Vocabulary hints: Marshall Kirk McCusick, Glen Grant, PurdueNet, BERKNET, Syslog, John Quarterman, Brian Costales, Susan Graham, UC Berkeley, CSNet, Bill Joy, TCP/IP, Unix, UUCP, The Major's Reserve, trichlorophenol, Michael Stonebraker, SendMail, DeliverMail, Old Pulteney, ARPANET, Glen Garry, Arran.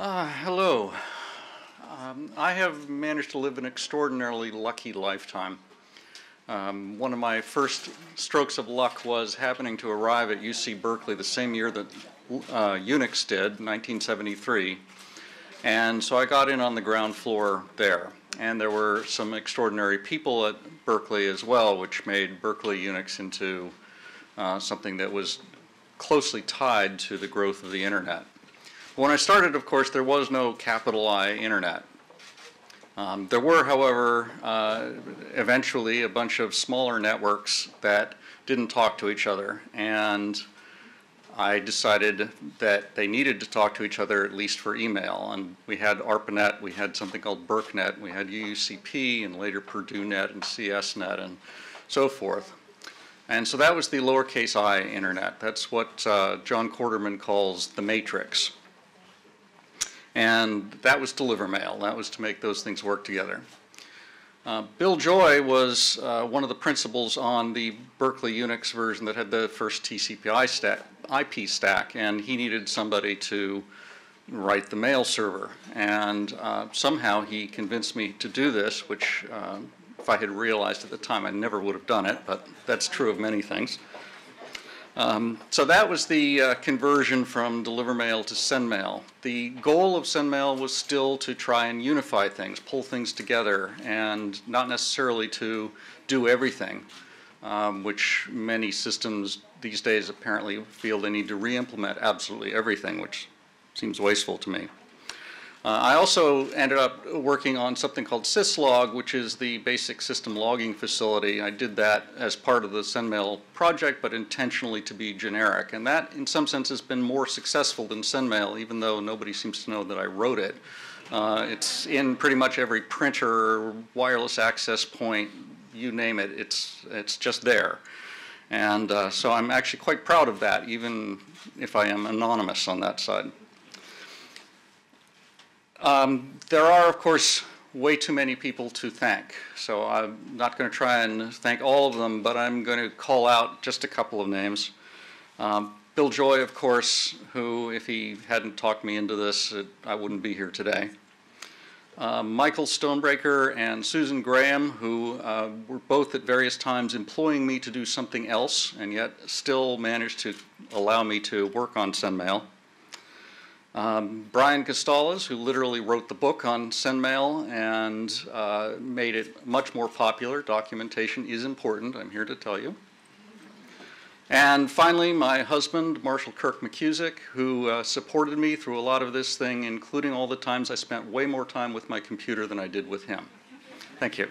Hello. I have managed to live an extraordinarily lucky lifetime. One of my first strokes of luck was happening to arrive at UC Berkeley the same year that Unix did, 1973. And so I got in on the ground floor there. And there were some extraordinary people at Berkeley as well, which made Berkeley Unix into something that was closely tied to the growth of the internet. When I started, of course, there was no capital I internet. There were, however, eventually a bunch of smaller networks that didn't talk to each other. And I decided that they needed to talk to each other, at least for email. And we had ARPANET, we had something called BERKNET, we had UUCP, and later PurdueNet and CSNet and so forth. And so that was the lowercase I internet. That's what John Quarterman calls the matrix. And that was DeliverMail. That was to make those things work together. Bill Joy was one of the principals on the Berkeley Unix version that had the first TCP/IP stack, and he needed somebody to write the mail server. And somehow he convinced me to do this, which if I had realized at the time, I never would have done it, but that's true of many things. So that was the conversion from DeliverMail to SendMail. The goal of SendMail was still to try and unify things, pull things together, and not necessarily to do everything, which many systems these days apparently feel they need to re-implement absolutely everything, which seems wasteful to me. I also ended up working on something called Syslog, which is the basic system logging facility. I did that as part of the SendMail project, but intentionally to be generic. And that, in some sense, has been more successful than SendMail, even though nobody seems to know that I wrote it. It's in pretty much every printer, wireless access point, you name it, it's just there. And so I'm actually quite proud of that, even if I am anonymous on that side. There are, of course, way too many people to thank. So I'm not going to try and thank all of them, but I'm going to call out just a couple of names. Bill Joy, of course, who, if he hadn't talked me into this, I wouldn't be here today. Michael Stonebraker and Susan Graham, who were both at various times employing me to do something else, and yet still managed to allow me to work on SendMail. Brian Costales, who literally wrote the book on SendMail and made it much more popular. Documentation is important, I'm here to tell you. And finally, my husband, Marshall Kirk McCusick, who supported me through a lot of this thing, including all the times I spent way more time with my computer than I did with him. Thank you.